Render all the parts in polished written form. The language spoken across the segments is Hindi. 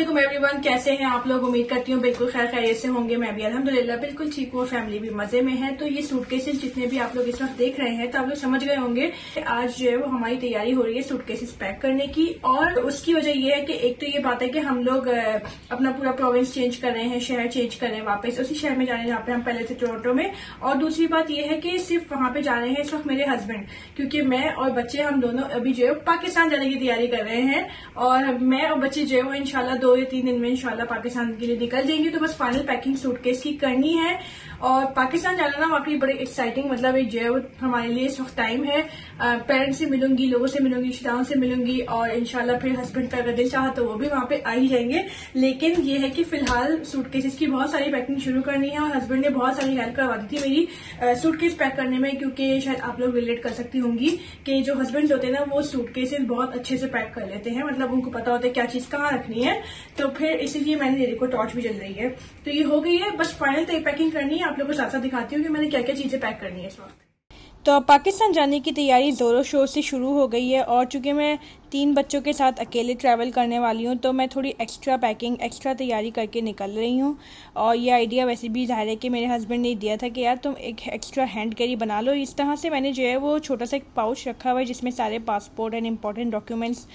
अस्सलामुअलैकुम एवरीवन, कैसे हैं आप लोग। उम्मीद करती हूँ बिल्कुल खैर खैरियत से होंगे। मैं भी अल्हम्दुलिल्लाह बिल्कुल ठीक हूँ, फैमिली भी मजे में है। तो ये सूटकेसेस जितने भी आप लोग इस वक्त देख रहे हैं, तो आप लोग समझ गए होंगे आज जो है वो हमारी तैयारी हो रही है सूटकेसेस पैक करने की। और उसकी वजह यह है कि एक तो ये बात है कि हम लोग अपना पूरा प्रोविंस चेंज कर रहे हैं, शहर चेंज कर रहे हैं, वापस उसी शहर में जा रहे हैं जहाँ पे हम पहले थे, टोरंटो में। और दूसरी बात यह है कि सिर्फ वहां पे जा रहे हैं इस वक्त मेरे हस्बैंड, क्योंकि मैं और बच्चे हम दोनों अभी जो है पाकिस्तान जाने की तैयारी कर रहे हैं। और मैं और बच्चे जो है वो इंशाल्लाह 2 या 3 दिन में इंशाल्लाह पाकिस्तान के लिए निकल जाएंगे। तो बस फाइनल पैकिंग सूटकेस की करनी है। और पाकिस्तान जाना ना वाकई बड़े एक्साइटिंग, मतलब एक जो है वो हमारे लिए इस वक्त टाइम है। पेरेंट्स से मिलूंगी, लोगों से मिलूंगी, रिश्तेदारों से मिलूंगी, और इंशाल्लाह फिर हस्बैंड का अगर दिल चाहा तो वो भी वहां पे आ ही जाएंगे। लेकिन ये है कि फिलहाल सूटकेसेस की बहुत सारी पैकिंग शुरू करनी है। और हस्बैंड ने बहुत सारी हेल्प करवा दी थी मेरी सूटकेस पैक करने में, क्योंकि शायद आप लोग रिलेट कर सकती होंगी कि जो हस्बैंड होते हैं ना वो सूटकेसेस बहुत अच्छे से पैक कर लेते हैं, मतलब उनको पता होता है क्या चीज कहाँ रखनी है। तो फिर इसीलिए मैंने देखो टॉर्च भी जल रही है। तो ये हो गई है, बस फाइनल पैकिंग करनी है। आप लोगों को साथ साथ दिखाती हूँ कि मैंने क्या क्या चीजें पैक करनी है इस वक्त। तो पाकिस्तान जाने की तैयारी जोरों शोर से शुरू हो गई है। और चूंकि मैं 3 बच्चों के साथ अकेले ट्रैवल करने वाली हूँ, तो मैं थोड़ी एक्स्ट्रा पैकिंग, एक्स्ट्रा तैयारी करके निकल रही हूँ। और ये आइडिया वैसे भी जाहिर है कि मेरे हस्बैंड ने दिया था कि यार तुम एक एक्स्ट्रा हैंड कैरी बना लो। इस तरह से मैंने जो है वो छोटा सा एक पाउच रखा हुआ है जिसमें सारे पासपोर्ट एंड इंपॉर्टेंट डॉक्यूमेंट्स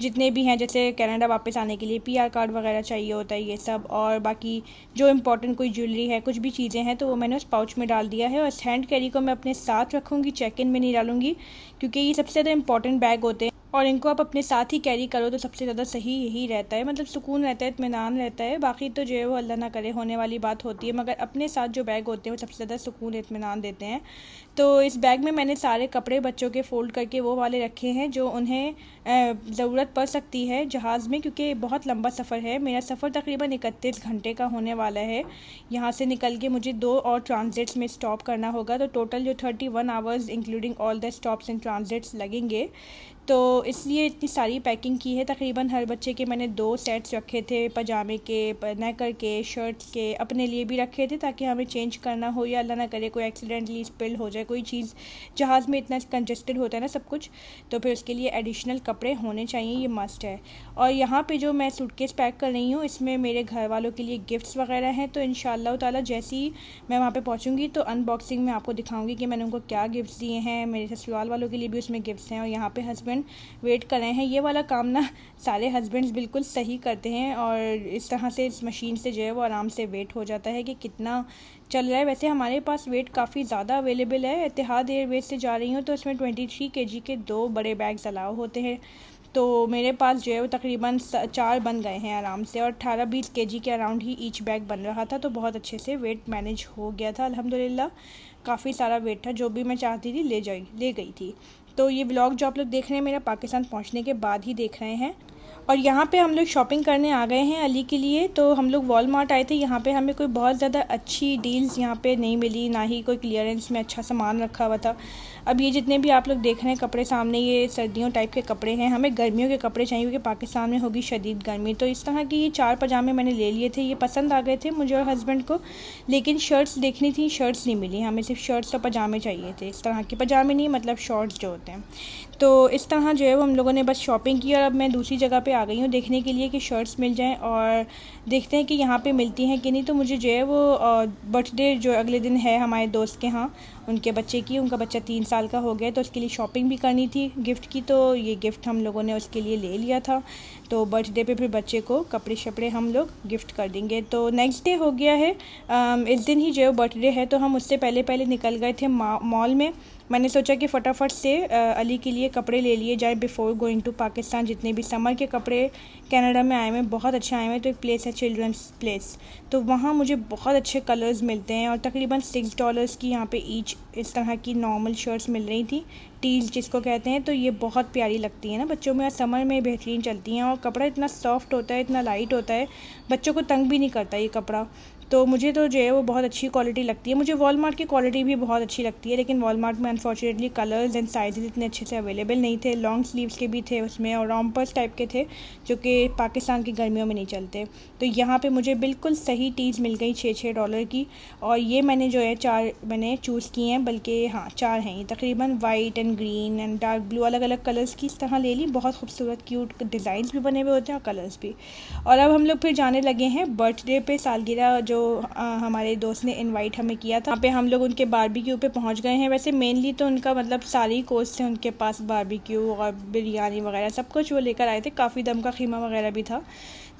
जितने भी हैं, जैसे कनाडा वापस आने के लिए PR कार्ड वगैरह चाहिए होता है, ये सब। और बाकी जो इंपॉर्टेंट कोई ज्वेलरी है, कुछ भी चीज़ें हैं, तो वो मैंने उस पाउच में डाल दिया है। और इस हैंड कैरी को मैं अपने साथ रखूँगी, चेक इन में नहीं डालूंगी, क्योंकि ये सबसे ज़्यादा इंपॉर्टेंट बैग होते हैं और इनको आप अपने साथ ही कैरी करो तो सबसे ज़्यादा सही यही रहता है, मतलब सुकून रहता है, इत्मीनान रहता है। बाकी तो जो है वो अल्लाह ना करे होने वाली बात होती है, मगर अपने साथ जो बैग होते हैं वो सबसे ज़्यादा सुकून इत्मीनान देते हैं। तो इस बैग में मैंने सारे कपड़े बच्चों के फ़ोल्ड करके वो वाले रखे हैं जो उन्हें ज़रूरत पड़ सकती है जहाज़ में, क्योंकि बहुत लंबा सफ़र है। मेरा सफ़र तकरीबन 31 घंटे का होने वाला है। यहाँ से निकल के मुझे 2 और ट्रांजिट्स में स्टॉप करना होगा, तो टोटल जो 31 hours including all the stops and transits लगेंगे। तो इसलिए इतनी सारी पैकिंग की है। तकरीबन हर बच्चे के मैंने 2 सेट्स रखे थे, पजामे के, नेकर के, शर्ट्स के, अपने लिए भी रखे थे ताकि हमें चेंज करना हो या अल्लाह ना करे कोई एक्सीडेंटली स्पिल हो जाए कोई चीज़। जहाज़ में इतना कंजेस्टेड होता है ना सब कुछ, तो फिर उसके लिए एडिशनल कपड़े होने चाहिए, ये मस्ट है। और यहाँ पे जो मैं सूटकेस पैक कर रही हूँ इसमें मेरे घर वालों के लिए गिफ्ट्स वगैरह हैं। तो इंशाअल्लाह ताला जैसे ही मैं वहाँ पर पहुँचूँगी तो अनबॉक्सिंग में आपको दिखाऊँगी कि मैंने उनको क्या गिफ्ट्स दिए हैं। मेरे ससुराल वालों के लिए भी उसमें गिफ्ट्स हैं। और यहाँ पर हस्बैंड वेट कर रहे हैं। ये वाला काम ना सारे हस्बैंड्स बिल्कुल सही करते हैं, और इस तरह से इस मशीन से जो है वो आराम से वेट हो जाता है कि कितना चल रहा है। वैसे हमारे पास वेट काफ़ी ज़्यादा अवेलेबल है। इतिहाद एयरवेज से जा रही हूँ तो उसमें 23 kg के 2 बड़े बैग्स अलाउ होते हैं, तो मेरे पास जो है वो तकरीबन 4 बन गए हैं आराम से। और 18-20 kg के अराउंड ही ईच बैग बन रहा था, तो बहुत अच्छे से वेट मैनेज हो गया था अल्हम्दुलिल्लाह। काफ़ी सारा वेट था, जो भी मैं चाहती थी ले गई थी। तो ये व्लॉग जो आप लोग देख रहे हैं मेरा पाकिस्तान पहुंचने के बाद ही देख रहे हैं। और यहाँ पे हम लोग शॉपिंग करने आ गए हैं अली के लिए। तो हम लोग वॉलमार्ट आए थे। यहाँ पे हमें कोई बहुत ज़्यादा अच्छी डील्स यहाँ पे नहीं मिली, ना ही कोई क्लियरेंस में अच्छा सामान रखा हुआ था। अब ये जितने भी आप लोग देख रहे हैं कपड़े सामने, ये सर्दियों टाइप के कपड़े हैं। हमें गर्मियों के कपड़े चाहिए क्योंकि पाकिस्तान में होगी शदीद गर्मी। तो इस तरह के ये 4 पजामे मैंने ले लिए थे, ये पसंद आ गए थे मुझे और हस्बैंड को। लेकिन शर्ट्स देखनी थी, शर्ट्स नहीं मिली हमें, सिर्फ शर्ट्स और पजामे चाहिए थे। इस तरह के पजामे नहीं, मतलब शॉर्ट्स जो होते हैं। तो इस तरह जो है वो हम लोगों ने बस शॉपिंग की। और अब मैं दूसरी जगह पे आ गई हूँ देखने के लिए कि शर्ट्स मिल जाएं, और देखते हैं कि यहाँ पे मिलती हैं कि नहीं। तो मुझे जो है वो बर्थडे जो अगले दिन है हमारे दोस्त के यहाँ, उनके बच्चे की, उनका बच्चा 3 साल का हो गया, तो उसके लिए शॉपिंग भी करनी थी गिफ्ट की। तो ये गिफ्ट हम लोगों ने उसके लिए ले लिया था। तो बर्थडे पे फिर बच्चे को कपड़े शपड़े हम लोग गिफ्ट कर देंगे। तो नेक्स्ट डे हो गया है, इस दिन ही जो है बर्थडे है, तो हम उससे पहले निकल गए थे मॉल में। मैंने सोचा कि फटाफट से अली के लिए कपड़े ले लिए जाए बिफोर गोइंग टू पाकिस्तान। जितने भी समर के कपड़े कनाडा में आए हुए बहुत अच्छे आए हुए हैं। तो एक प्लेस है चिल्ड्रंस प्लेस, तो वहाँ मुझे बहुत अच्छे कलर्स मिलते हैं। और तकरीबन $6 की यहाँ पे ईच इस तरह की नॉर्मल शर्ट्स मिल रही थी, टील्स जिसको कहते हैं। तो ये बहुत प्यारी लगती है ना बच्चों में, और समर में बेहतरीन चलती हैं। और कपड़ा इतना सॉफ्ट होता है, इतना लाइट होता है, बच्चों को तंग भी नहीं करता ये कपड़ा। तो मुझे तो जो है वो बहुत अच्छी क्वालिटी लगती है। मुझे वॉलमार्ट की क्वालिटी भी बहुत अच्छी लगती है, लेकिन वॉलमार्ट में अनफॉर्चुनेटली कलर्स एंड साइजेस इतने अच्छे से अवेलेबल नहीं थे। लॉन्ग स्लीव्स के भी थे उसमें और रॉम्पर्स टाइप के थे जो कि पाकिस्तान की गर्मियों में नहीं चलते। तो यहाँ पे मुझे बिल्कुल सही टीज़ मिल गई $6 की, और ये मैंने जो है चार मैंने चूज़ किए हैं, बल्कि हाँ चार हैं ये तकरीबन, white and green and dark blue, अलग अलग कलर्स की इस तरह ले ली। बहुत खूबसूरत क्यूट डिज़ाइंस भी बने हुए होते हैं और कलर्स भी। और अब हम लोग फिर जाने लगे हैं बर्थडे पे, सालगिरह जो हमारे दोस्त ने इनवाइट हमें किया था, वहाँ पे हम लोग उनके बारबेक्यू पे पहुँच गए हैं। वैसे मेनली तो उनका मतलब सारी कोर्स थे उनके पास, बारबेक्यू और बिरयानी वगैरह सब कुछ वो लेकर आए थे। काफ़ी दम का खीमा वगैरह भी था,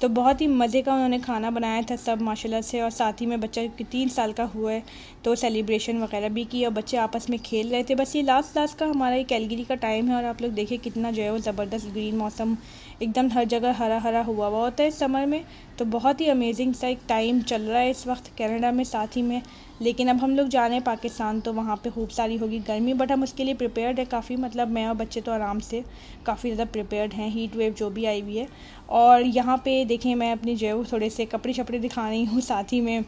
तो बहुत ही मज़े का उन्होंने खाना बनाया था सब माशाल्लाह से। और साथ ही में बच्चा 3 साल का हुआ है तो सेलिब्रेशन वगैरह भी की, और बच्चे आपस में खेल रहे थे। बस ये लास्ट का हमारा ये कैलगरी का टाइम है, और आप लोग देखिए कितना जो है वो ज़बरदस्त ग्रीन मौसम, एकदम हर जगह हरा हरा हुआ हुआ होता है इस समर में। तो बहुत ही अमेजिंग सा एक टाइम चल रहा है इस वक्त कनाडा में साथ ही में। लेकिन अब हम लोग जा रहे हैं पाकिस्तान, तो वहाँ पे खूब सारी होगी गर्मी, बट हम उसके लिए प्रिपेयर्ड है काफ़ी, मतलब मैं और बच्चे तो आराम से काफ़ी ज़्यादा प्रिपेयर्ड हैं। हीट वेव जो भी आई हुई है, और यहाँ पे देखें मैं अपनी जो है वो थोड़े से कपड़े शपड़े दिखा रही हूँ, साथ ही में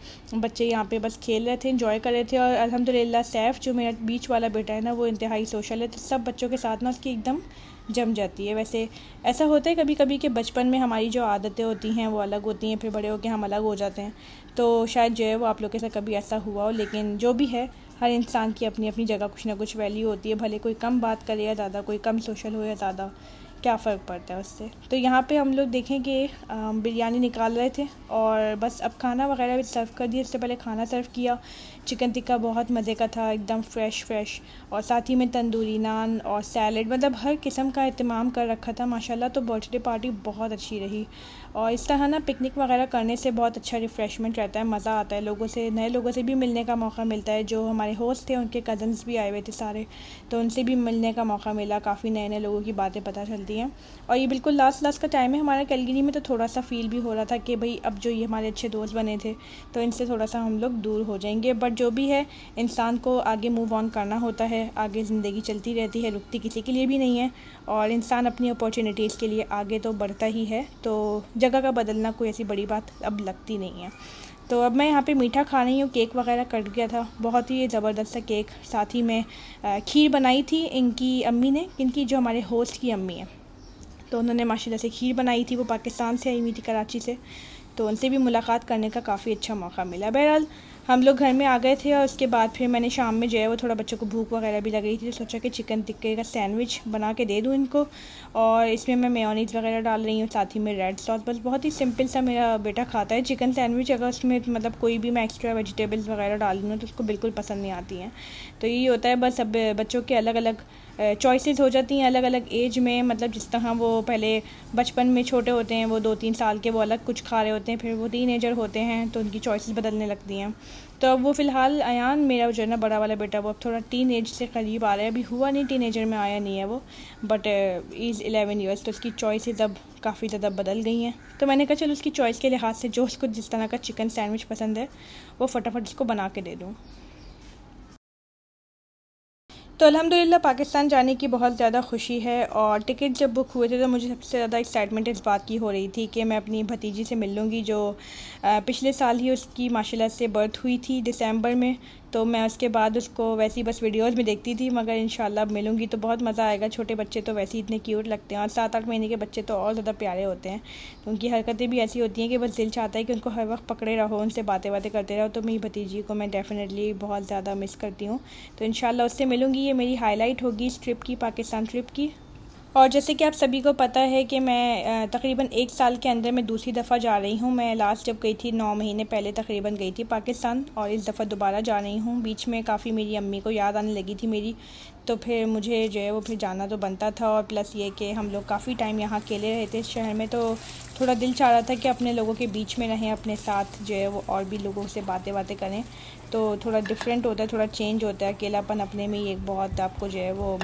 बच्चे यहाँ पे बस खेल रहे थे, इंजॉय कर रहे थे। और अल्हम्दुलिल्लाह सैफ जो मेरा बीच वाला बेटा है ना, वो इंतहाई सोशल है, तो सब बच्चों के साथ ना उसकी एकदम जम जाती है। वैसे ऐसा होता है कभी कभी कि बचपन में हमारी जो आदतें होती हैं वो अलग होती हैं, फिर बड़े होकर हम अलग हो जाते हैं, तो शायद जो है वो आप लोग के साथ कभी ऐसा हुआ हो। लेकिन जो भी है, हर इंसान की अपनी अपनी जगह कुछ ना कुछ वैल्यू होती है, भले कोई कम बात करे या ज़्यादा, कोई कम सोशल हो या ज़्यादा, क्या फ़र्क पड़ता है उससे। तो यहाँ पे हम लोग देखें कि बिरयानी निकाल रहे थे, और बस अब खाना वगैरह भी सर्व कर दिया। इससे पहले खाना सर्व किया, चिकन टिक्का बहुत मज़े का था, एकदम फ्रेश, और साथ ही में तंदूरी नान और सैलड, मतलब हर किस्म का अहतमाम कर रखा था माशाल्लाह। तो बर्थडे पार्टी बहुत अच्छी रही, और इस तरह ना पिकनिक वगैरह करने से बहुत अच्छा रिफ़्रेशमेंट रहता है, मज़ा आता है, लोगों से, नए लोगों से भी मिलने का मौका मिलता है। जो हमारे होस्ट थे उनके कज़न्स भी आए हुए थे सारे, तो उनसे भी मिलने का मौका मिला, काफ़ी नए नए लोगों की बातें पता चलती। और ये बिल्कुल लास्ट का टाइम है हमारा कैलगरी में, तो थोड़ा सा फील भी हो रहा था कि भाई अब जो ये हमारे अच्छे दोस्त बने थे तो इनसे थोड़ा सा हम लोग दूर हो जाएंगे, बट जो भी है इंसान को आगे मूव ऑन करना होता है, आगे ज़िंदगी चलती रहती है, रुकती किसी के लिए भी नहीं है, और इंसान अपनी अपॉर्चुनिटीज़ के लिए आगे तो बढ़ता ही है। तो जगह का बदलना कोई ऐसी बड़ी बात अब लगती नहीं है। तो अब मैं यहाँ पे मीठा खा रही हूँ, केक वगैरह कट गया था, बहुत ही ज़बरदस्त सा केक, साथ ही में खीर बनाई थी इनकी अम्मी ने, इनकी जो हमारे होस्ट की अम्मी है, तो उन्होंने माशाल्लाह से खीर बनाई थी। वो पाकिस्तान से आई हुई थी, कराची से, तो उनसे भी मुलाकात करने का काफ़ी अच्छा मौका मिला। बहरहाल हम लोग घर में आ गए थे, और उसके बाद फिर मैंने शाम में जो है वो थोड़ा बच्चों को भूख वगैरह भी लग रही थी, तो सोचा कि चिकन टिक्के का सैंडविच बना के दे दूँ इनको, और इसमें मैं मेयोनीज़ वगैरह डाल रही हूँ, साथ ही में रेड सॉस। बस बहुत ही सिंपल सा मेरा बेटा खाता है चिकन सैंडविच, अगर उसमें मतलब कोई भी मैं एक्स्ट्रा वेजिटेबल्स वगैरह डाल दूँ तो उसको बिल्कुल पसंद नहीं आती हैं। तो यही होता है बस, अब बच्चों के अलग अलग चॉइसेस हो जाती हैं अलग अलग एज में, मतलब जिस तरह वो पहले बचपन में छोटे होते हैं, वो 2-3 साल के वो अलग कुछ खा रहे होते हैं, फिर वो टीनेजर होते हैं तो उनकी चॉइसेस बदलने लगती हैं। तो अब वो फ़िलहाल अयान मेरा जो है ना बड़ा वाला बेटा, वो अब थोड़ा टीन एज से करीब आ रहा है, अभी हुआ नहीं टीनेजर में आया नहीं है वो, बट इज़ 11 ईयर्स, तो उसकी चॉइसेस अब काफ़ी ज़्यादा बदल गई हैं। तो मैंने कहा चलो उसकी चॉइस के लिहाज से जो उसको जिस तरह का चिकन सैंडविच पसंद है वो फटाफट उसको बना के दे दूँ। तो अल्हम्दुलिल्लाह पाकिस्तान जाने की बहुत ज़्यादा खुशी है, और टिकट जब बुक हुए थे तो मुझे सबसे ज़्यादा एक्साइटमेंट इस बात की हो रही थी कि मैं अपनी भतीजी से मिल लूँगी, जो पिछले साल ही उसकी माशाल्लाह से बर्थ हुई थी दिसंबर में, तो मैं उसके बाद उसको वैसे ही बस वीडियोज़ में देखती थी, मगर इंशाल्लाह अब मिलूँगी तो बहुत मज़ा आएगा। छोटे बच्चे तो वैसे ही इतने क्यूट लगते हैं, और 7-8 महीने के बच्चे तो और ज़्यादा प्यारे होते हैं, तो उनकी हरकतें भी ऐसी होती हैं कि बस दिल चाहता है कि उनको हर वक्त पकड़े रहो, उनसे बातें करते रहो। तो मेरी भतीजी को मैं डेफ़िनेटली बहुत ज़्यादा मिस करती हूँ, तो इंशाल्लाह उससे मिलूँगी, ये मेरी हाईलाइट होगी इस ट्रिप की, पाकिस्तान ट्रिप की। और जैसे कि आप सभी को पता है कि मैं तकरीबन 1 साल के अंदर मैं दूसरी दफ़ा जा रही हूँ। मैं लास्ट जब गई थी 9 महीने पहले तकरीबन गई थी पाकिस्तान, और इस दफ़ा दोबारा जा रही हूँ। बीच में काफ़ी मेरी अम्मी को याद आने लगी थी मेरी, तो फिर मुझे जो है वो फिर जाना तो बनता था, और प्लस ये कि हम लोग काफ़ी टाइम यहाँ अकेले रहे थे इस शहर में, तो थोड़ा दिल चाह रहा था कि अपने लोगों के बीच में रहें, अपने साथ जो है वो और भी लोगों से बातें करें, तो थोड़ा डिफरेंट होता है, थोड़ा चेंज होता है। अकेलापन अपने में ही एक बहुत आपको जो है वो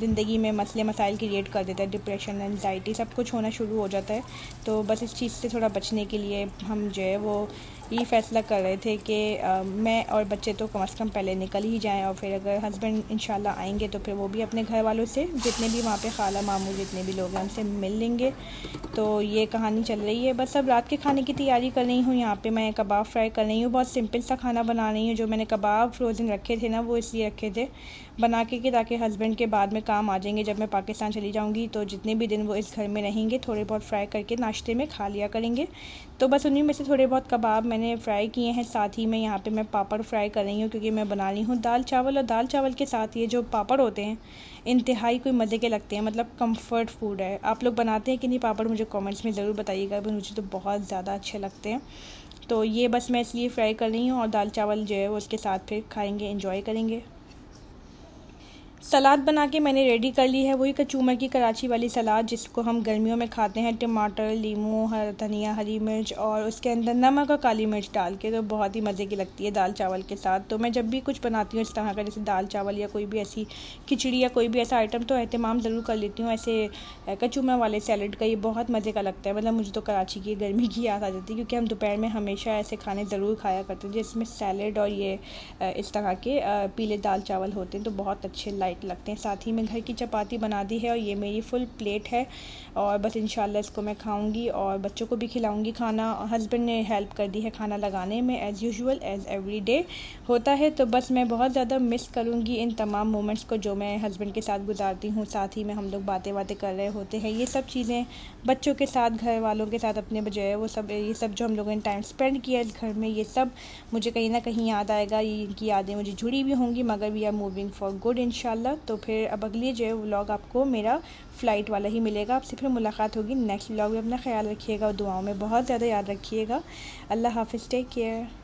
ज़िंदगी में मसले मसाइल क्रिएट कर देता है, डिप्रेशन, एंजाइटी सब कुछ होना शुरू हो जाता है। तो बस इस चीज़ से थोड़ा बचने के लिए हम जो है वो ये फ़ैसला कर रहे थे कि मैं और बच्चे तो कम से कम पहले निकल ही जाएं और फिर अगर हस्बैंड इंशाल्लाह आएंगे तो फिर वो भी अपने घर वालों से जितने भी वहाँ पे खाला मामू जितने भी लोग हैं उनसे मिल लेंगे। तो ये कहानी चल रही है। बस अब रात के खाने की तैयारी कर रही हूँ। यहाँ पर मैं कबाब फ्राई कर रही हूँ। बहुत सिंपल सा खाना बना रही हूँ। जो मैंने कबाब फ्रोज़न रखे थे ना वो इसलिए रखे थे बना के ताकि हस्बैंड के बाद में काम आ जाएंगे। जब मैं पाकिस्तान चली जाऊँगी तो जितने भी दिन वो इस घर में रहेंगे थोड़े बहुत फ़्राई करके नाश्ते में खा लिया करेंगे। तो बस उन्हीं में से थोड़े बहुत कबाब मैंने फ़्राई किए हैं। साथ ही में यहाँ पे मैं पापड़ फ्राई कर रही हूँ क्योंकि मैं बना रही हूँ दाल चावल, और दाल चावल के साथ ये जो पापड़ होते हैं इंतहाई कोई मज़े के लगते हैं। मतलब कंफर्ट फूड है। आप लोग बनाते हैं कि नहीं पापड़, मुझे कमेंट्स में ज़रूर बताइएगा। मुझे तो बहुत ज़्यादा अच्छे लगते हैं। तो ये बस मैं इसलिए फ़्राई कर रही हूँ और दाल चावल जो है वो उसके साथ फिर खाएँगे, इंजॉय करेंगे। सलाद बना के मैंने रेडी कर ली है। वही कचूमर की कराची वाली सलाद जिसको हम गर्मियों में खाते हैं, टमाटर, लीमू, धनिया, हरी मिर्च और उसके अंदर नमक और काली मिर्च डाल के, तो बहुत ही मज़े की लगती है दाल चावल के साथ। तो मैं जब भी कुछ बनाती हूँ इस तरह का, जैसे दाल चावल या कोई भी ऐसी खिचड़ी या कोई भी ऐसा आइटम, तो अहतमाम ज़रूर कर लेती हूँ ऐसे कचूमर वाले सैलड का। ये बहुत मज़े का लगता है। मतलब मुझे तो कराची की गर्मी की याद आ जाती है क्योंकि हम दोपहर में हमेशा ऐसे खाने ज़रूर खाया करते हैं जिसमें सैलड और ये इस तरह के पीले दाल चावल होते हैं, तो बहुत अच्छे लगते हैं। साथ ही मैं घर की चपाती बना दी है और ये मेरी फुल प्लेट है और बस इंशाल्लाह इसको मैं खाऊंगी और बच्चों को भी खिलाऊंगी खाना। हस्बैंड ने हेल्प कर दी है खाना लगाने में, एज़ यूजुअल एज़ एवरीडे होता है। तो बस मैं बहुत ज़्यादा मिस करूंगी इन तमाम मोमेंट्स को जो मैं हस्बैंड के साथ गुजारती हूँ। साथ ही में हम लोग बातें बातें कर रहे होते हैं, ये सब चीज़ें बच्चों के साथ, घर वालों के साथ, अपने बजाय वो सब, ये सब जो हम लोगों ने टाइम स्पेंड किया इस घर में, ये सब मुझे कहीं ना कहीं याद आएगा। इनकी यादें मुझे जुड़ी भी होंगी, मगर we are moving for good इंशाल्लाह। तो फिर अब अगली जो है व्लॉग आपको मेरा फ़्लाइट वाला ही मिलेगा। आपसे फिर मुलाकात होगी नेक्स्ट व्लॉग में। अपना ख्याल रखिएगा और दुआओं में बहुत ज़्यादा याद रखिएगा। अल्लाह हाफिज़, टेक केयर।